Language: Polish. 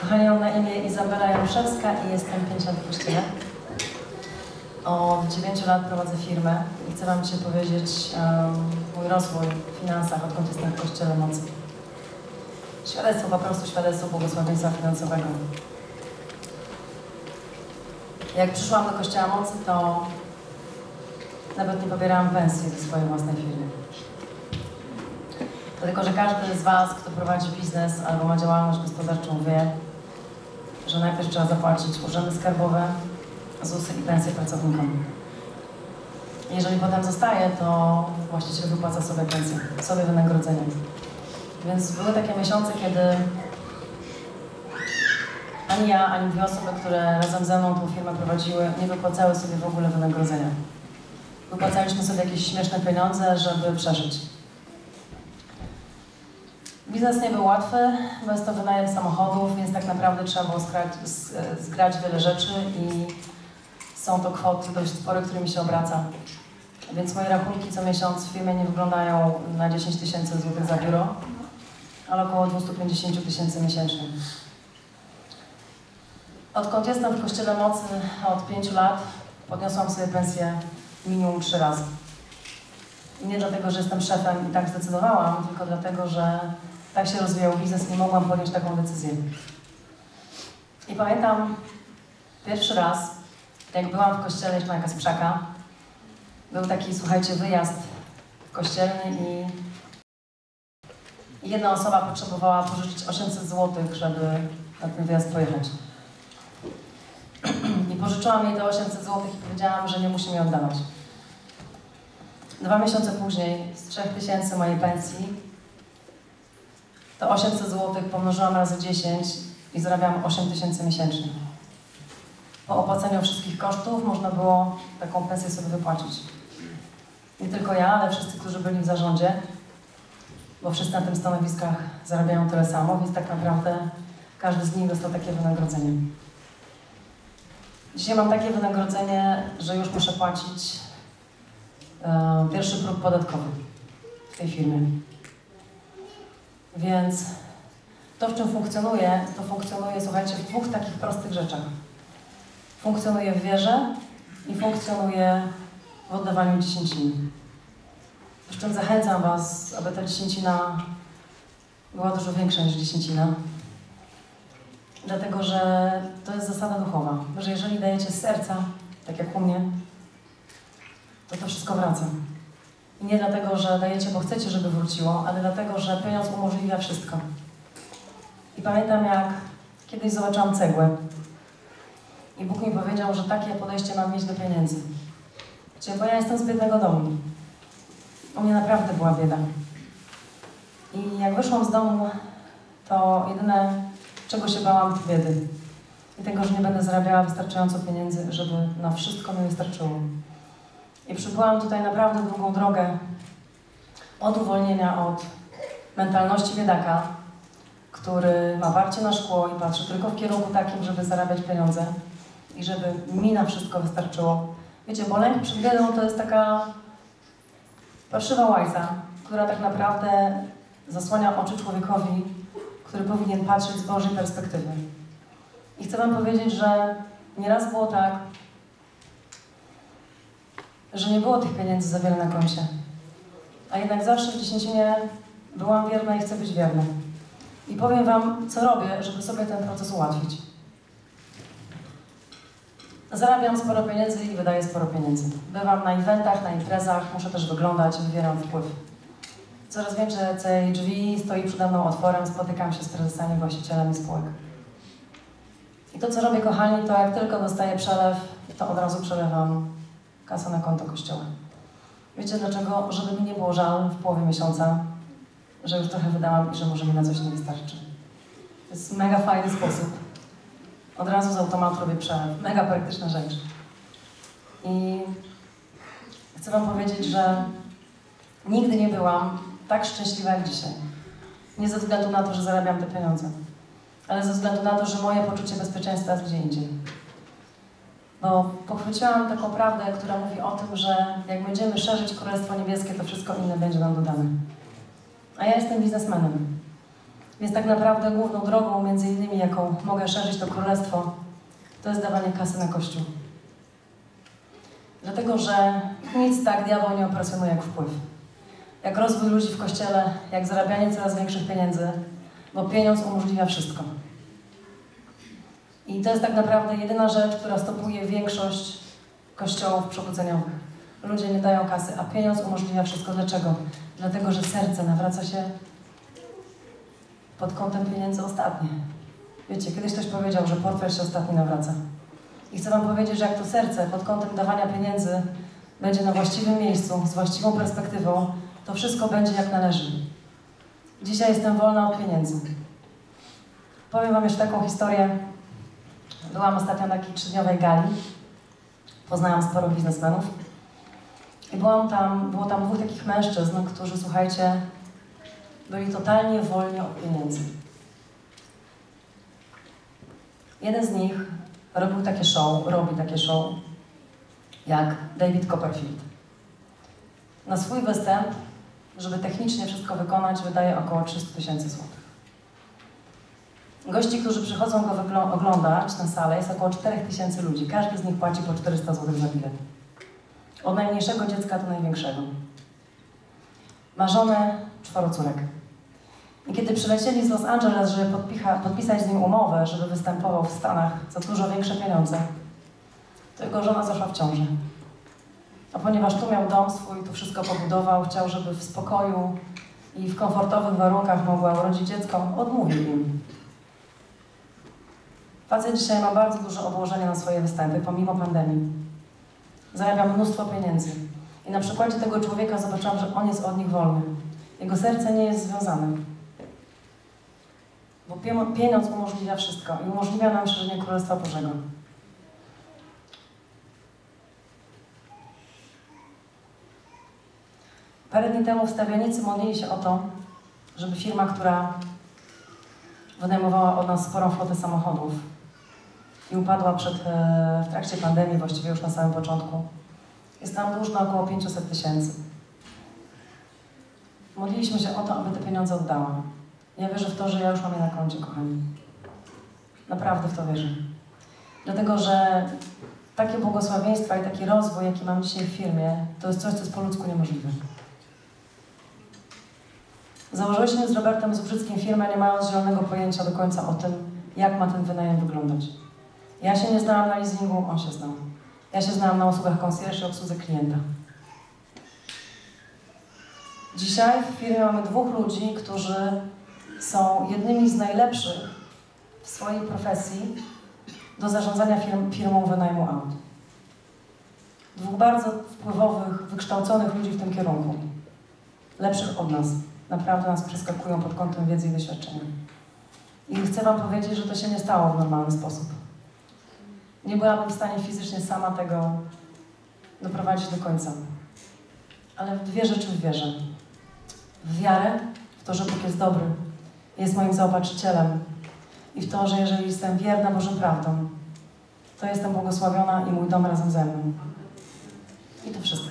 Kochani, mam na imię Izabela Jaruszewska i jestem 5 lat w kościele. Od 9 lat prowadzę firmę i chcę Wam dzisiaj powiedzieć mój rozwój w finansach, odkąd jestem w Kościele Mocy. Świadectwo, po prostu świadectwo błogosławieństwa finansowego. Jak przyszłam do Kościoła Mocy, to nawet nie pobierałam pensji ze swojej własnej firmy. Dlatego, że każdy z Was, kto prowadzi biznes albo ma działalność gospodarczą, wie, że najpierw trzeba zapłacić urzędy skarbowe, ZUS-y i pensje pracownikom. Jeżeli potem zostaje, to właściciel wypłaca sobie pensję, sobie wynagrodzenie. Więc były takie miesiące, kiedy ani ja, ani dwie osoby, które razem ze mną tą firmę prowadziły, nie wypłacały sobie w ogóle wynagrodzenia. Wypłacaliśmy sobie jakieś śmieszne pieniądze, żeby przeżyć. Biznes nie był łatwy, bo jest to wynajem samochodów, więc tak naprawdę trzeba było zgrać wiele rzeczy i są to kwoty dość spore, którymi się obraca. Więc moje rachunki co miesiąc w firmie nie wyglądają na 10 000 złotych za biuro, ale około 250 000 miesięcznie. Odkąd jestem w Kościele Mocy, od 5 lat, podniosłam sobie pensję minimum 3 razy. I nie dlatego, że jestem szefem i tak zdecydowałam, tylko dlatego, że tak się rozwijał biznes, nie mogłam podjąć taką decyzję. I pamiętam pierwszy raz, jak byłam w kościele jeszcze na Kasprzaka, był taki, słuchajcie, wyjazd kościelny i jedna osoba potrzebowała pożyczyć 800 zł, żeby na ten wyjazd pojechać. I pożyczyłam jej te 800 zł i powiedziałam, że nie musi mi oddawać. 2 miesiące później z 3000 mojej pensji to 800 zł pomnożyłam razy 10 i zarabiałam 8000 miesięcznie. Po opłaceniu wszystkich kosztów można było taką pensję sobie wypłacić. Nie tylko ja, ale wszyscy, którzy byli w zarządzie, bo wszyscy na tym stanowiskach zarabiają tyle samo, więc tak naprawdę każdy z nich dostał takie wynagrodzenie. Dzisiaj mam takie wynagrodzenie, że już muszę płacić pierwszy próg podatkowy w tej firmie. Więc to, w czym funkcjonuje, to funkcjonuje, słuchajcie, w dwóch takich prostych rzeczach. Funkcjonuje w wierze i funkcjonuje w oddawaniu dziesięciny. Przy czym zachęcam Was, aby ta dziesięcina była dużo większa niż dziesięcina. Dlatego, że to jest zasada duchowa, że jeżeli dajecie z serca, tak jak u mnie, to wszystko wraca. I nie dlatego, że dajecie, bo chcecie, żeby wróciło, ale dlatego, że pieniądz umożliwia wszystko. I pamiętam, jak kiedyś zobaczyłam cegłę i Bóg mi powiedział, że takie podejście mam mieć do pieniędzy. Bo ja jestem z biednego domu. U mnie naprawdę była bieda. I jak wyszłam z domu, to jedyne, czego się bałam, to biedy. I tego, że nie będę zarabiała wystarczająco pieniędzy, żeby na wszystko mi wystarczyło. I przybyłam tutaj naprawdę długą drogę od uwolnienia od mentalności biedaka, który ma parcie na szkło i patrzy tylko w kierunku takim, żeby zarabiać pieniądze i żeby mi na wszystko wystarczyło. Wiecie, bo lęk przed biedą to jest taka parszywa łajca, która tak naprawdę zasłania oczy człowiekowi, który powinien patrzeć z Bożej perspektywy. I chcę Wam powiedzieć, że nieraz było tak, że nie było tych pieniędzy za wiele na koncie. A jednak zawsze w dziesięcinie byłam wierna i chcę być wierna. I powiem Wam, co robię, żeby sobie ten proces ułatwić. Zarabiam sporo pieniędzy i wydaję sporo pieniędzy. Bywam na eventach, na imprezach, muszę też wyglądać, wywieram wpływ. Coraz więcej drzwi stoi przede mną otworem, spotykam się z prezesami, właścicielami spółek. I to, co robię, kochani, to jak tylko dostaję przelew, to od razu przelewam kasę na konto Kościoła. Wiecie dlaczego? Żeby mi nie było żal w połowie miesiąca, że już trochę wydałam i że może mi na coś nie wystarczy. To jest mega fajny sposób. Od razu z automatu robię przelew. Mega praktyczna rzecz. I chcę Wam powiedzieć, że nigdy nie byłam tak szczęśliwa jak dzisiaj. Nie ze względu na to, że zarabiam te pieniądze, ale ze względu na to, że moje poczucie bezpieczeństwa jest gdzie indziej. Bo pochwyciłam taką prawdę, która mówi o tym, że jak będziemy szerzyć Królestwo Niebieskie, to wszystko inne będzie nam dodane. A ja jestem biznesmenem. Więc tak naprawdę główną drogą, między innymi, jaką mogę szerzyć to królestwo, to jest dawanie kasy na Kościół. Dlatego, że nic tak diabeł nie opresjonuje jak wpływ. Jak rozwój ludzi w Kościele, jak zarabianie coraz większych pieniędzy, bo pieniądz umożliwia wszystko. I to jest tak naprawdę jedyna rzecz, która stopuje większość kościołów przebudzeniowych. Ludzie nie dają kasy, a pieniądz umożliwia wszystko. Dlaczego? Dlatego, że serce nawraca się pod kątem pieniędzy ostatnie. Wiecie, kiedyś ktoś powiedział, że portfel się ostatni nawraca. I chcę wam powiedzieć, że jak to serce pod kątem dawania pieniędzy będzie na właściwym miejscu, z właściwą perspektywą, to wszystko będzie jak należy. Dzisiaj jestem wolna od pieniędzy. Powiem wam jeszcze taką historię. Byłam ostatnio na takiej 3-dniowej gali. Poznałam sporo biznesmenów. I było tam dwóch takich mężczyzn, którzy, słuchajcie, byli totalnie wolni od pieniędzy. Jeden z nich robi takie show, jak David Copperfield. Na swój występ, żeby technicznie wszystko wykonać, wydaje około 300 000 złotych. Gości, którzy przychodzą go oglądać na salę, jest około 4000 ludzi. Każdy z nich płaci po 400 zł za bilet. Od najmniejszego dziecka do największego. Ma żonę, 4 córek. I kiedy przylecieli z Los Angeles, żeby podpisać z nim umowę, żeby występował w Stanach za dużo większe pieniądze, to jego żona zaszła w ciąży. A ponieważ tu miał dom swój, tu wszystko pobudował, chciał, żeby w spokoju i w komfortowych warunkach mogła urodzić dziecko, odmówił im. Facet dzisiaj ma bardzo duże obłożenie na swoje występy, pomimo pandemii. Zarabia mnóstwo pieniędzy. I na przykładzie tego człowieka zobaczyłam, że on jest od nich wolny. Jego serce nie jest związane. Bo pieniądz umożliwia wszystko i umożliwia nam szerzenie Królestwa Bożego. Parę dni temu wstawianicy modlili się o to, żeby firma, która wynajmowała od nas sporą flotę samochodów i upadła w trakcie pandemii, właściwie już na samym początku. Jest tam dłużna około 500 000. Modliliśmy się o to, aby te pieniądze oddała. Ja wierzę w to, że ja już mam je na koncie, kochani. Naprawdę w to wierzę. Dlatego, że takie błogosławieństwa i taki rozwój, jaki mam dzisiaj w firmie, to jest coś, co jest po ludzku niemożliwe. Założyliśmy z Robertem Zubrzyckim firmę, nie mając zielonego pojęcia do końca o tym, jak ma ten wynajem wyglądać. Ja się nie znałam na leasingu, on się znał. Ja się znałam na usługach concierge i obsłudze klienta. Dzisiaj w firmie mamy 2 ludzi, którzy są jednymi z najlepszych w swojej profesji do zarządzania firmą wynajmu aut. 2 bardzo wpływowych, wykształconych ludzi w tym kierunku. Lepszych od nas. Naprawdę nas przeskakują pod kątem wiedzy i doświadczenia. I chcę wam powiedzieć, że to się nie stało w normalny sposób. Nie byłabym w stanie fizycznie sama tego doprowadzić do końca. Ale w 2 rzeczy wierzę. W wiarę, w to, że Bóg jest dobry, jest moim zaopatrzycielem i w to, że jeżeli jestem wierna Bożym prawdom, to jestem błogosławiona i mój dom razem ze mną. I to wszystko.